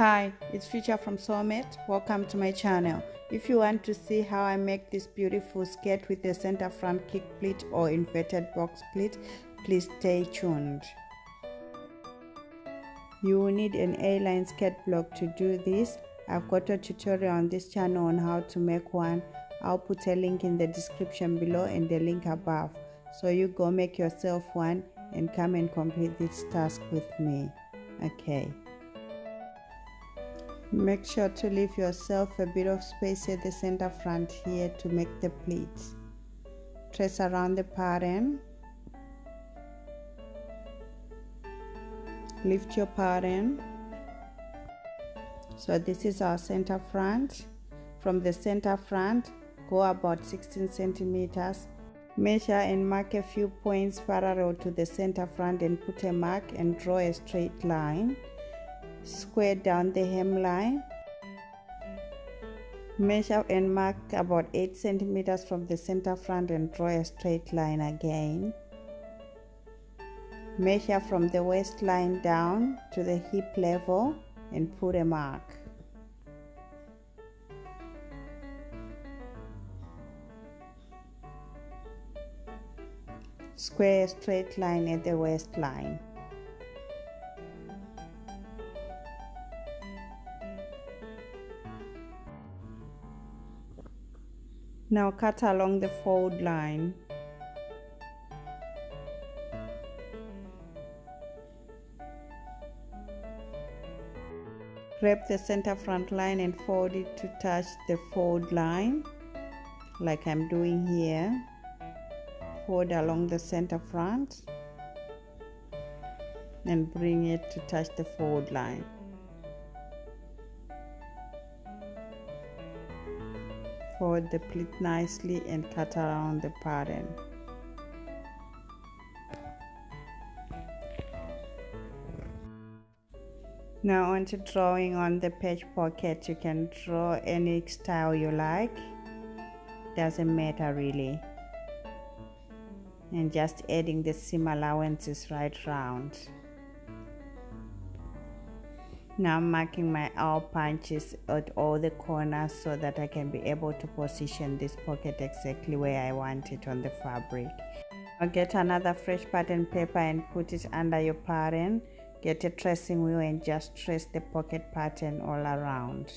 Hi, it's Future from Sewmate. Welcome to my channel. If you want to see how I make this beautiful skirt with a center front kick pleat or inverted box pleat, please stay tuned. You will need an A-line skirt block to do this. I've got a tutorial on this channel on how to make one. I'll put a link in the description below and the link above. So you go make yourself one and come and complete this task with me. Okay. Make sure to leave yourself a bit of space at the center front here to make the pleats. Trace around the pattern. Lift your pattern. So this is our center front. From the center front, go about 16 centimeters. Measure and mark a few points parallel to the center front and put a mark and draw a straight line. Square down the hemline. Measure and mark about 8 centimeters from the center front and draw a straight line again. Measure from the waistline down to the hip level and put a mark. Square a straight line at the waistline. Now cut along the fold line. Wrap the center front line and fold it to touch the fold line, like I'm doing here. Fold along the center front and bring it to touch the fold line. Fold the pleat nicely and cut around the pattern. Now onto drawing on the patch pocket. You can draw any style you like, doesn't matter really. And just adding the seam allowances right round. Now I'm marking my owl punches at all the corners so that I can be able to position this pocket exactly where I want it on the fabric. Now get another fresh pattern paper and put it under your pattern. Get a tracing wheel and just trace the pocket pattern all around.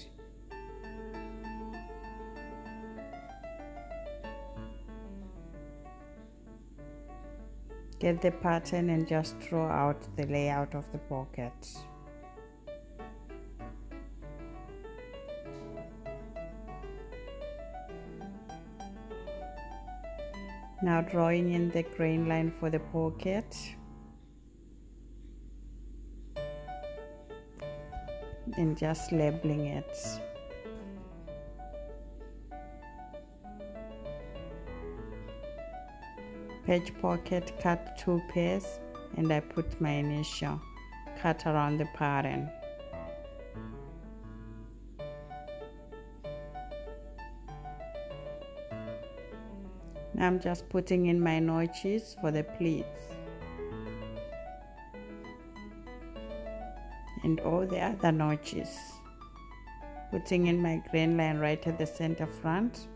Get the pattern and just draw out the layout of the pocket. Now drawing in the grain line for the pocket and just labeling it. Patch pocket, cut 2 pairs and I put my initial. Cut around the pattern. I'm just putting in my notches for the pleats and all the other notches, putting in my grain line right at the center front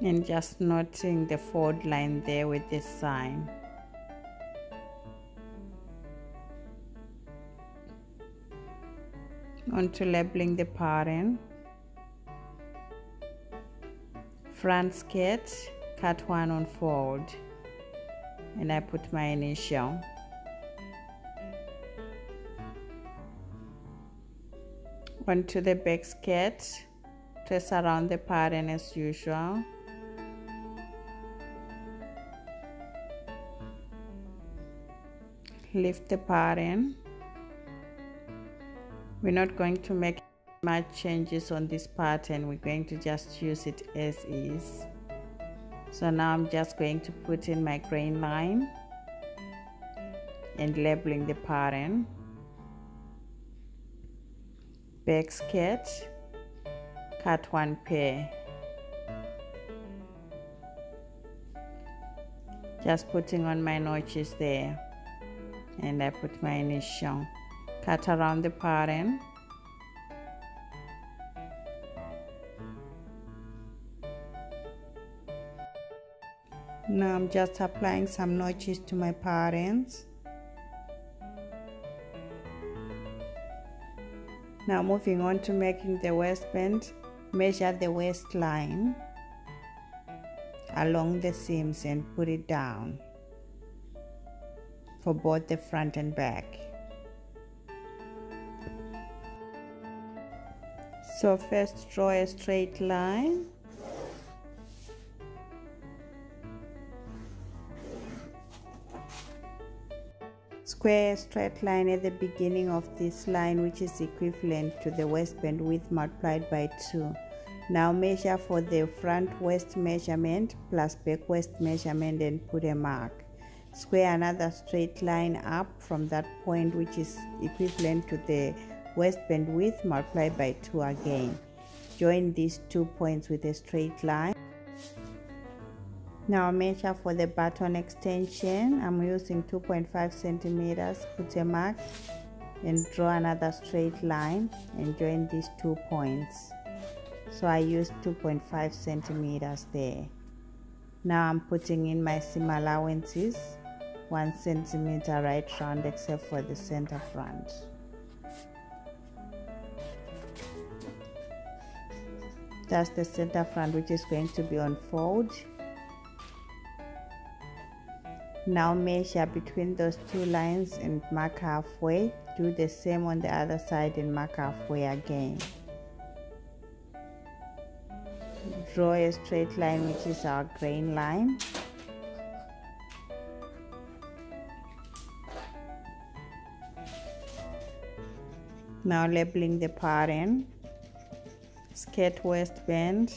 and just knotting the fold line there with this sign. Onto labeling the pattern. Front skirt, cut 1 on fold and I put my initial. Onto the back skirt, trace around the pattern as usual. Lift the pattern. We're not going to make much changes on this pattern, we're going to just use it as is. So now I'm just going to put in my grain line and labeling the pattern. Back skirt, cut 1 pair. Just putting on my notches there. and I put my initial. Cut around the pattern. Now I'm just applying some notches to my patterns. Now moving on to making the waistband, measure the waistline along the seams and put it down for both the front and back. So first draw a straight line. Square a straight line at the beginning of this line, which is equivalent to the waistband width multiplied by 2. Now measure for the front waist measurement plus back waist measurement and put a mark. Square another straight line up from that point, which is equivalent to the waistband width multiplied by 2 again. Join these 2 points with a straight line. Now measure for the button extension. I'm using 2.5 centimeters. Put a mark and draw another straight line and join these 2 points. So I used 2.5 centimeters there. Now I'm putting in my seam allowances, 1 centimeter right round except for the center front. That's the center front, which is going to be on fold. Now measure between those 2 lines and mark halfway. Do the same on the other side and mark halfway again. Draw a straight line, which is our grain line. Now labeling the pattern. Skirt waistband.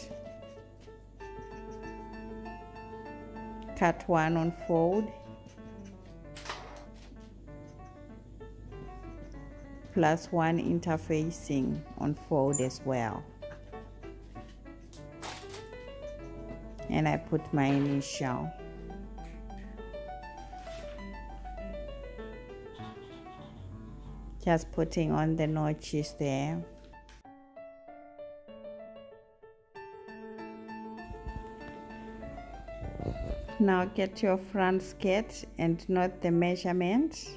Cut 1 on fold. Plus 1 interfacing on fold as well, and I put my initial. Just putting on the notches there. Now get your front skirt and note the measurement.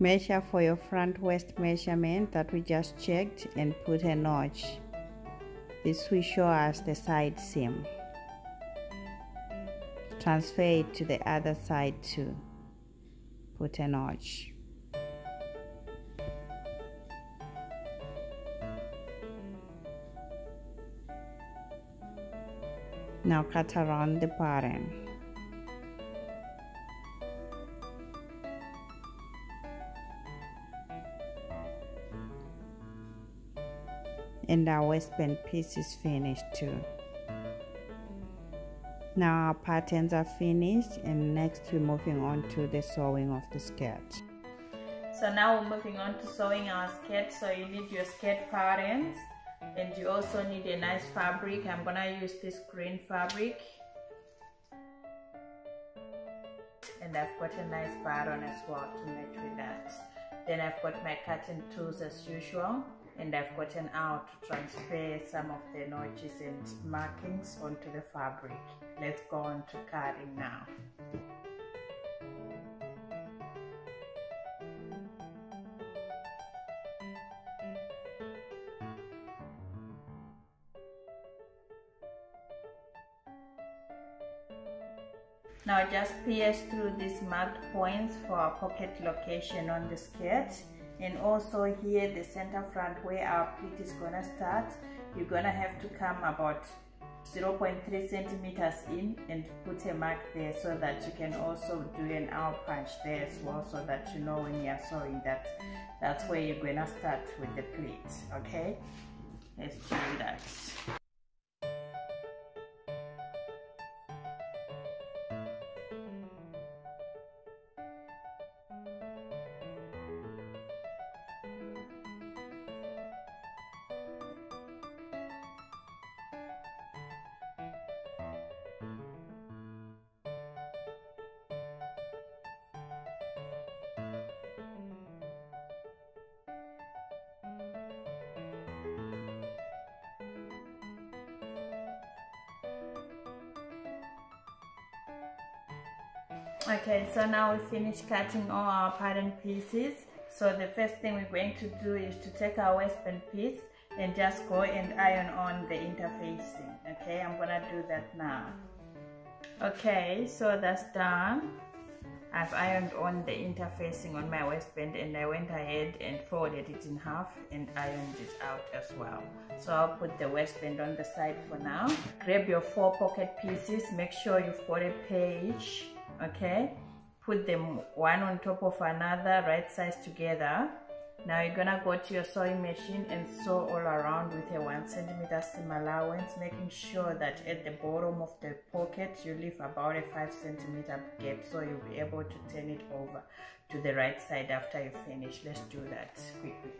Measure for your front waist measurement that we just checked and put a notch. This will show us the side seam. Transfer it to the other side too. Put a notch. Now cut around the pattern. And our waistband piece is finished too. Now our patterns are finished, and next we're moving on to the sewing of the skirt. So now we're moving on to sewing our skirt. So you need your skirt patterns, and you also need a nice fabric. I'm gonna use this green fabric, and I've got a nice button as well to match with that. Then I've got my cutting tools as usual, and I've got an awl to transfer some of the notches and markings onto the fabric. Let's go on to cutting now. Now just pierce through these marked points for our pocket location on the skirt, and also here the center front where our pleat is gonna start. You're gonna have to come about 0.3 centimeters in and put a mark there, so that you can also do an awl punch there as well, so that you know when you're sewing that that's where you're gonna start with the pleat. Okay, let's do that. Okay, so now we finish cutting all our pattern pieces. So the first thing we're going to do is to take our waistband piece and just go and iron on the interfacing. Okay, I'm gonna do that now. Okay, so that's done. I've ironed on the interfacing on my waistband, and I went ahead and folded it in half and ironed it out as well. So I'll put the waistband on the side for now. Grab your 4 pocket pieces, make sure you've got a page, okay? Put them one on top of another, right sides together. Now you're gonna go to your sewing machine and sew all around with a 1 centimeter seam allowance, making sure that at the bottom of the pocket you leave about a 5 centimeter gap, so you'll be able to turn it over to the right side after you finish. Let's do that quickly.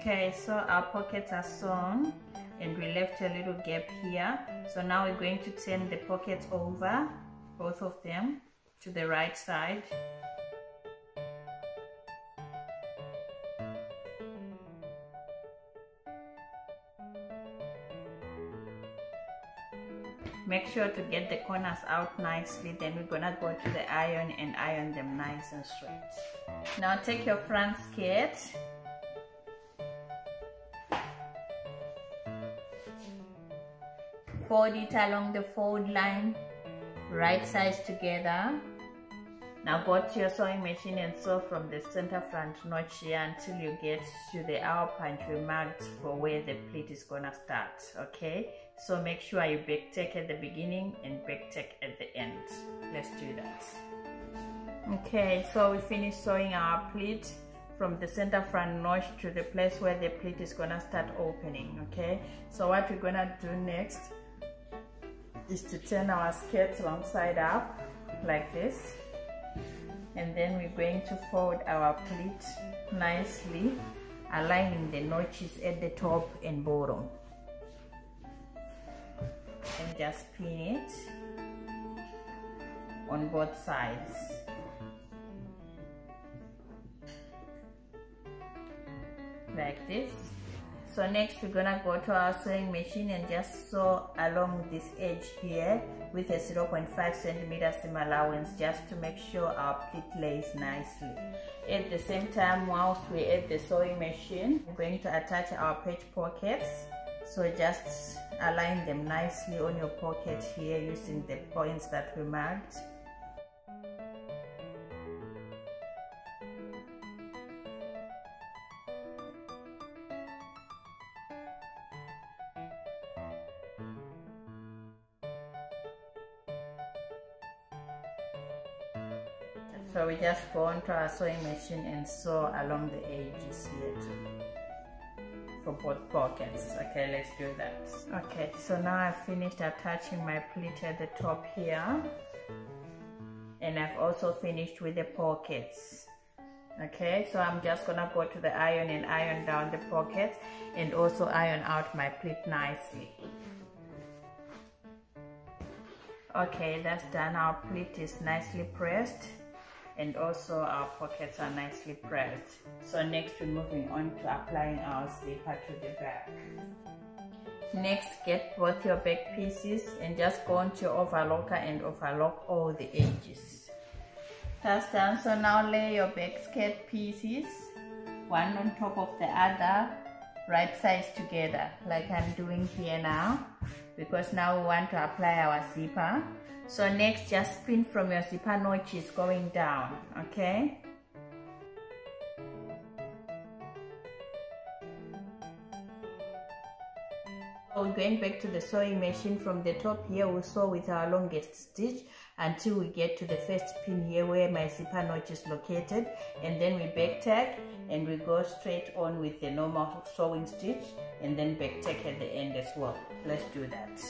Okay, so our pockets are sewn and we left a little gap here. So now we're going to turn the pockets over, both of them, to the right side. Make sure to get the corners out nicely, then we're gonna go to the iron and iron them nice and straight. Now take your front skirt . Fold it along the fold line, right sides together. Now go to your sewing machine and sew from the center front notch here until you get to the hour punch we marked for where the pleat is gonna start, okay? So make sure you back tack at the beginning and back tack at the end. Let's do that. Okay, so we finished sewing our pleat from the center front notch to the place where the pleat is gonna start opening, okay? So what we're gonna do next is to turn our skirt wrong side up like this. And then we're going to fold our pleat nicely, aligning the notches at the top and bottom, and just pin it on both sides. Like this. So next we're gonna go to our sewing machine and just sew along this edge here with a 0.5 centimeter seam allowance, just to make sure our pleat lays nicely. At the same time, whilst we're at the sewing machine, we're going to attach our patch pockets. So just align them nicely on your pocket here using the points that we marked. So we just go onto our sewing machine and sew along the edges here too, for both pockets. Okay, let's do that. Okay, so now I've finished attaching my pleat at the top here, and I've also finished with the pockets. Okay, so I'm just gonna go to the iron and iron down the pockets, and also iron out my pleat nicely. Okay, that's done. Our pleat is nicely pressed, and also our pockets are nicely pressed. So next we're moving on to applying our zipper to the back. Next, get both your back pieces and just go onto your overlocker and overlock all the edges. That's done. So now lay your back skirt pieces one on top of the other, right sides together, like I'm doing here now, because now we want to apply our zipper. So next, just pin from your zipper notches going down, okay? So we're going back to the sewing machine. From the top here, we'll sew with our longest stitch until we get to the first pin here where my zipper notch is located, and then we back tack and we go straight on with the normal sewing stitch, and then back tack at the end as well. Let's do that.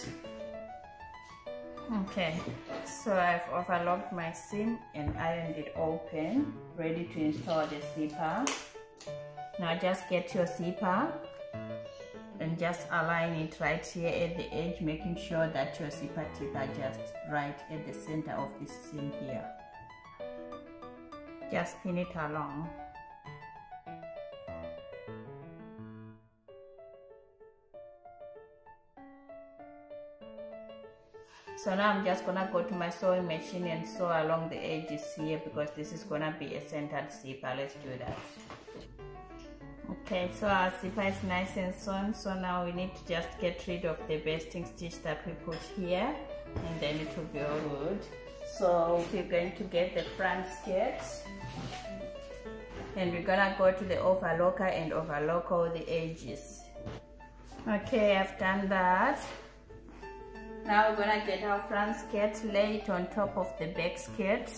Okay, so I've overlocked my seam and ironed it open, ready to install the zipper. Now just get your zipper and just align it right here at the edge, making sure that your zipper teeth are just right at the center of this seam here. Just pin it along. So now I'm just gonna go to my sewing machine and sew along the edges here, because this is gonna be a centered zipper. Let's do that. Okay, so our zipper is nice and sewn, so now we need to just get rid of the basting stitch that we put here, and then it will be all good. So we're going to get the front skirt, and we're gonna go to the overlocker and overlock all the edges. Okay, I've done that. Now we're gonna get our front skirt, lay it on top of the back skirt,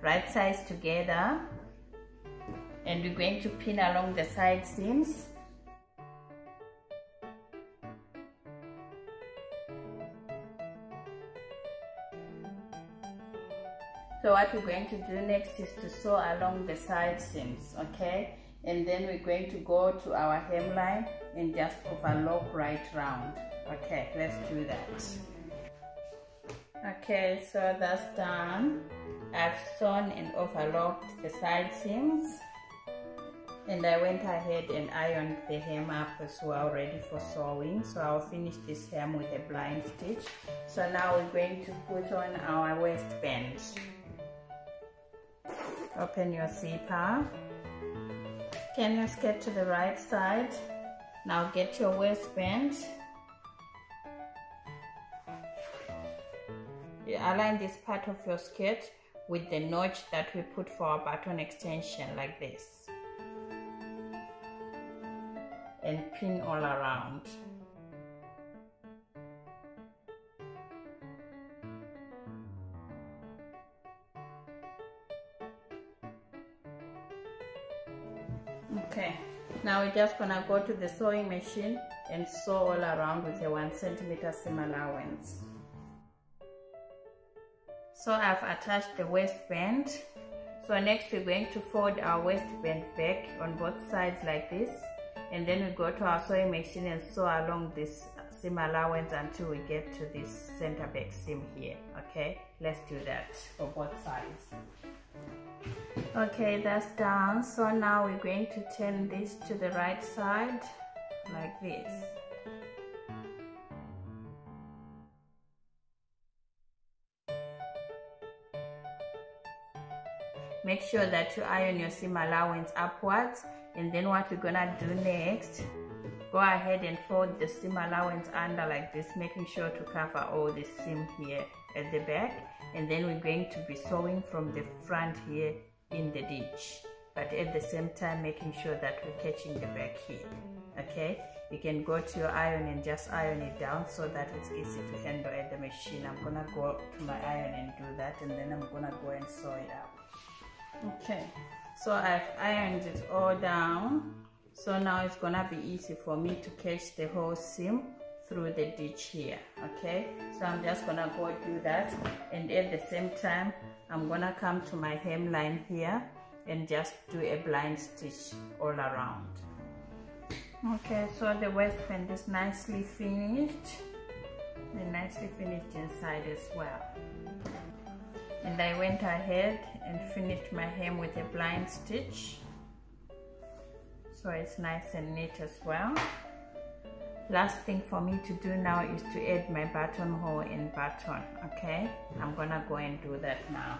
right sides together, and we're going to pin along the side seams. So what we're going to do next is to sew along the side seams, okay? And then we're going to go to our hemline and just overlock right round. Okay, let's do that. Okay, so that's done. I've sewn and overlocked the side seams, and I went ahead and ironed the hem up as well, ready for sewing. So I'll finish this hem with a blind stitch. So now we're going to put on our waistband. Open your zipper. Can you get to the right side? Now get your waistband. You align this part of your skirt with the notch that we put for our button extension, like this, and pin all around. Okay, now we're just gonna go to the sewing machine and sew all around with a 1 centimeter seam allowance. So I've attached the waistband. So next we're going to fold our waistband back on both sides like this, and then we go to our sewing machine and sew along this seam allowance until we get to this center back seam here. Okay, let's do that for both sides. Okay, that's done. So now we're going to turn this to the right side like this. Make sure that you iron your seam allowance upwards, and then what we're gonna do next, go ahead and fold the seam allowance under like this, making sure to cover all the seam here at the back, and then we're going to be sewing from the front here in the ditch, but at the same time making sure that we're catching the back here. Okay, you can go to your iron and just iron it down so that it's easy to handle at the machine. I'm gonna go to my iron and do that, and then I'm gonna go and sew it up. Okay, so I've ironed it all down, so now it's gonna be easy for me to catch the whole seam through the ditch here. Okay, so I'm just gonna go do that, and at the same time I'm gonna come to my hemline here and just do a blind stitch all around. Okay, so the waistband is nicely finished, and nicely finished inside as well. And I went ahead and finished my hem with a blind stitch, so it's nice and neat as well. Last thing for me to do now is to add my buttonhole and button. Okay, I'm gonna go and do that now.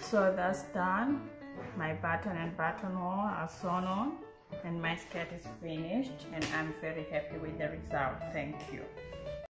So that's done. My button and buttonhole are sewn on, and my skirt is finished, and I'm very happy with the result. Thank you.